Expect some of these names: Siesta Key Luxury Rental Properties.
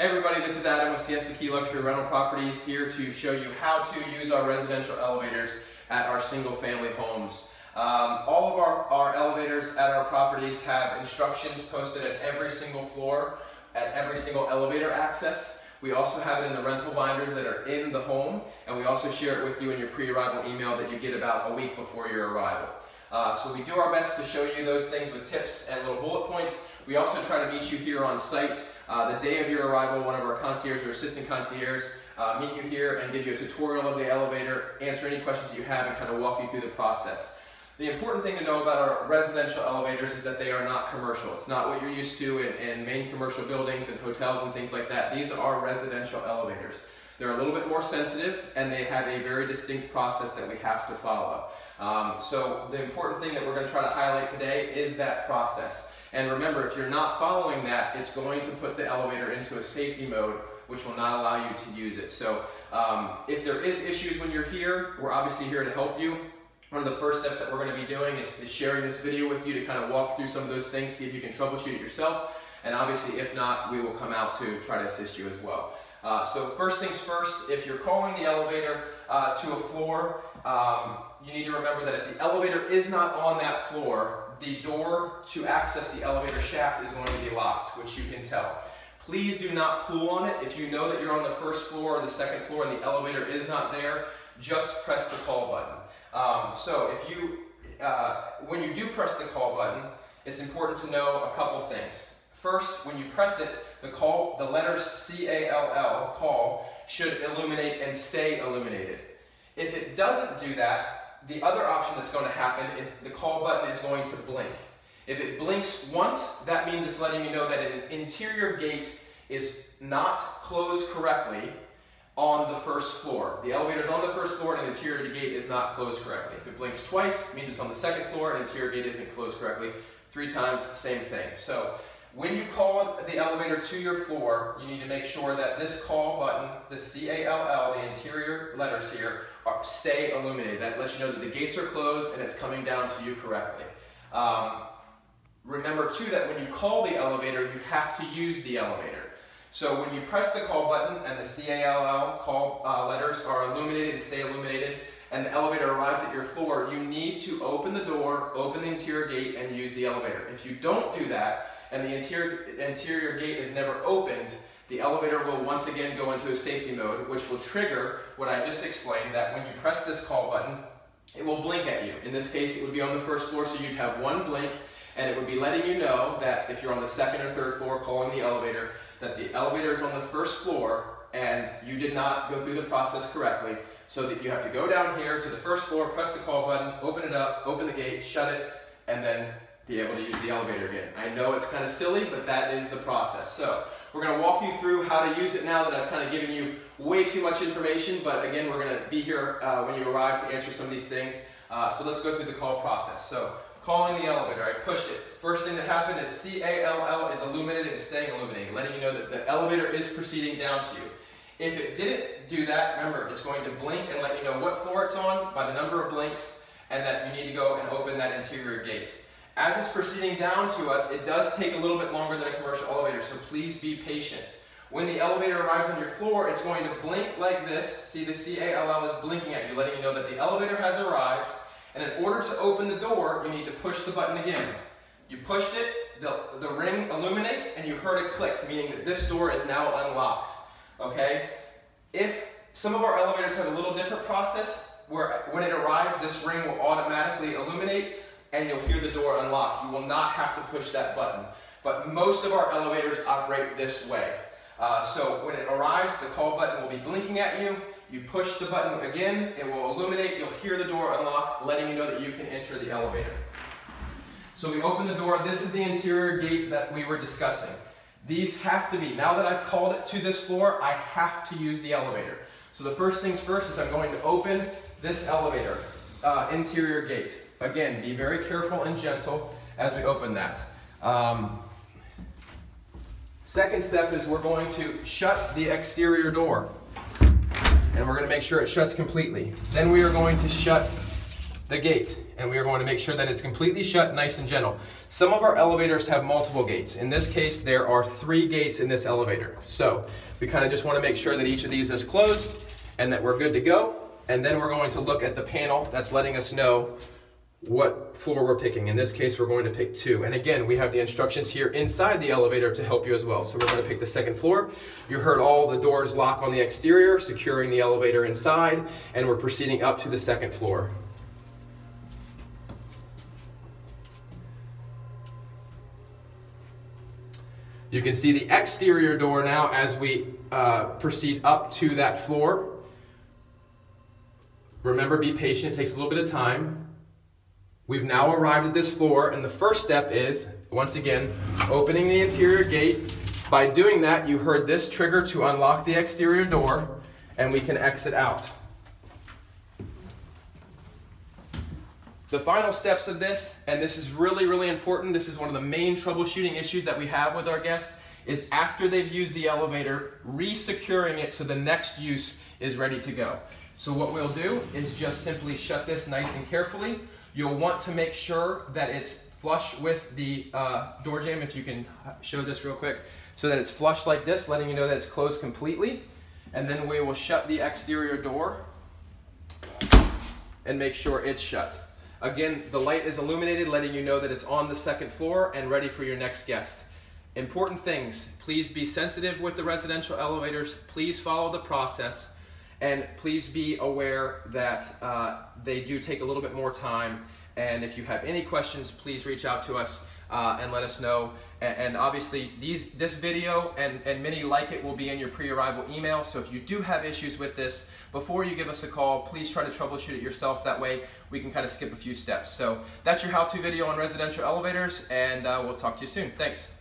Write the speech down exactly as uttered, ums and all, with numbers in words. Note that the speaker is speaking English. Hey everybody, this is Adam with Siesta Key Luxury Rental Properties, here to show you how to use our residential elevators at our single family homes. Um, all of our, our elevators at our properties have instructions posted at every single floor, at every single elevator access. We also have it in the rental binders that are in the home, and we also share it with you in your pre-arrival email that you get about a week before your arrival. Uh, so we do our best to show you those things with tips and little bullet points. We also try to meet you here on site. Uh, the day of your arrival, one of our concierges or assistant concierges uh, meet you here and give you a tutorial of the elevator, answer any questions that you have, and kind of walk you through the process. The important thing to know about our residential elevators is that they are not commercial. It's not what you're used to in, in main commercial buildings and hotels and things like that. These are residential elevators. They're a little bit more sensitive, and they have a very distinct process that we have to follow. Um, so the important thing that we're going to try to highlight today is that process. And remember, if you're not following that, it's going to put the elevator into a safety mode, which will not allow you to use it. So um, if there is issues when you're here, we're obviously here to help you. One of the first steps that we're going to be doing is, is sharing this video with you to kind of walk through some of those things, see if you can troubleshoot it yourself. And obviously, if not, we will come out to try to assist you as well. Uh, so first things first, if you're calling the elevator uh, to a floor, um, you need to remember that if the elevator is not on that floor, the door to access the elevator shaft is going to be locked, which you can tell. Please do not pull on it. If you know that you're on the first floor or the second floor and the elevator is not there, just press the call button. Um, so if you, uh, when you do press the call button, it's important to know a couple things. First, when you press it, the call, the letters C A L L, call, should illuminate and stay illuminated. If it doesn't do that, the other option that's going to happen is the call button is going to blink. If it blinks once, that means it's letting you know that an interior gate is not closed correctly on the first floor. The elevator is on the first floor and an interior gate is not closed correctly. If it blinks twice, it means it's on the second floor and an interior gate isn't closed correctly. Three times, same thing. So, when you call the elevator to your floor, you need to make sure that this call button, the C A L L, the interior letters here, are, stay illuminated. That lets you know that the gates are closed and it's coming down to you correctly. Um, remember too that when you call the elevator, you have to use the elevator. So when you press the call button and the C A L L call uh, letters are illuminated and stay illuminated, and the elevator arrives at your floor, you need to open the door, open the interior gate, and use the elevator. If you don't do that, and the interior, interior gate is never opened, the elevator will once again go into a safety mode, which will trigger what I just explained, that when you press this call button, it will blink at you. In this case, it would be on the first floor, so you'd have one blink, and it would be letting you know that if you're on the second or third floor calling the elevator, that the elevator is on the first floor and you did not go through the process correctly, so that you have to go down here to the first floor, press the call button, open it up, open the gate, shut it, and then be able to use the elevator again. I know it's kind of silly, but that is the process. So we're going to walk you through how to use it now that I've kind of given you way too much information, but again, we're going to be here uh, when you arrive to answer some of these things. Uh, so let's go through the call process. So calling the elevator, I pushed it. First thing that happened is C A L L is illuminated and staying illuminated, letting you know that the elevator is proceeding down to you. If it didn't do that, remember, it's going to blink and let you know what floor it's on by the number of blinks, and that you need to go and open that interior gate. As it's proceeding down to us, it does take a little bit longer than a commercial elevator, so please be patient. When the elevator arrives on your floor, it's going to blink like this. See, the C A L L is blinking at you, letting you know that the elevator has arrived, and in order to open the door, you need to push the button again. You pushed it, the, the ring illuminates, and you heard a click, meaning that this door is now unlocked, okay? If some of our elevators have a little different process, where when it arrives, this ring will automatically illuminate, and you'll hear the door unlock. You will not have to push that button. But most of our elevators operate this way. Uh, so when it arrives, the call button will be blinking at you. You push the button again, it will illuminate, you'll hear the door unlock, letting you know that you can enter the elevator. So we open the door. This is the interior gate that we were discussing. These have to be, now that I've called it to this floor, I have to use the elevator. So the first things first is I'm going to open this elevator uh, interior gate. Again, be very careful and gentle as we open that. Um, second step is we're going to shut the exterior door. And we're going to make sure it shuts completely. Then we are going to shut the gate, and we are going to make sure that it's completely shut, nice and gentle. Some of our elevators have multiple gates. In this case, there are three gates in this elevator. So we kind of just want to make sure that each of these is closed and that we're good to go. And then we're going to look at the panel that's letting us know what floor we're picking. In this case, we're going to pick two. And again, we have the instructions here inside the elevator to help you as well. So we're going to pick the second floor. You heard all the doors lock on the exterior, securing the elevator inside, and we're proceeding up to the second floor. You can see the exterior door now as we uh, proceed up to that floor. Remember, be patient, it takes a little bit of time. We've now arrived at this floor, and the first step is, once again, opening the interior gate. By doing that, you heard this trigger to unlock the exterior door, and we can exit out. The final steps of this, and this is really, really important, this is one of the main troubleshooting issues that we have with our guests, is after they've used the elevator, re-securing it so the next use is ready to go. So what we'll do is just simply shut this nice and carefully. You'll want to make sure that it's flush with the uh, door jamb, if you can show this real quick, so that it's flush like this, letting you know that it's closed completely. And then we will shut the exterior door and make sure it's shut. Again, the light is illuminated, letting you know that it's on the second floor and ready for your next guest. Important things: please be sensitive with the residential elevators, please follow the process, and please be aware that uh, they do take a little bit more time. And if you have any questions, please reach out to us uh, and let us know. And, and obviously, these, this video and, and many like it will be in your pre-arrival email. So if you do have issues with this, before you give us a call, please try to troubleshoot it yourself. That way, we can kind of skip a few steps. So that's your how-to video on residential elevators, and uh, we'll talk to you soon. Thanks.